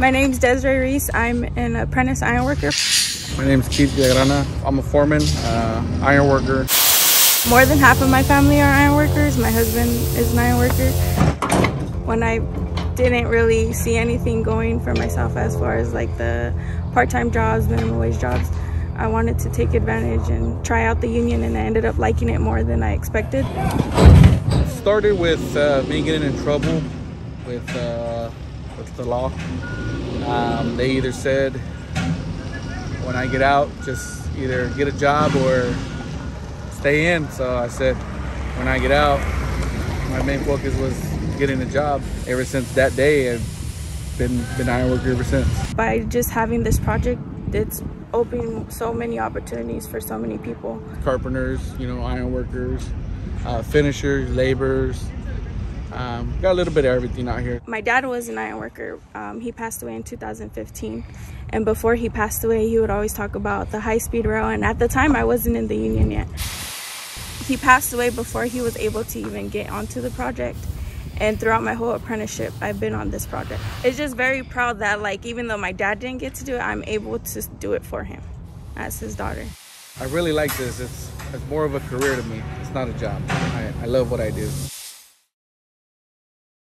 My name's Desrae Ruiz. I'm an apprentice iron worker. My name's Keith Villagrana. I'm a foreman, iron worker. More than half of my family are iron workers. My husband is an iron worker. When I didn't really see anything going for myself as far as like the part-time jobs, minimum wage jobs, I wanted to take advantage and try out the union, and I ended up liking it more than I expected. It started with me getting in trouble with the law. They either said, when I get out, just either get a job or stay in. So I said, when I get out, my main focus was getting a job. Ever since that day, I've been iron worker ever since. By just having this project, it's opened so many opportunities for so many people. Carpenters, iron workers, finishers, laborers. Got a little bit of everything out here. My dad was an iron worker. He passed away in 2015, and before he passed away, he would always talk about the high-speed rail, and at the time I wasn't in the union yet. He passed away before he was able to even get onto the project, and throughout my whole apprenticeship I've been on this project. It's just very proud that, like, even though my dad didn't get to do it, I'm able to do it for him as his daughter. I really like this. It's more of a career to me. It's not a job. I love what I do.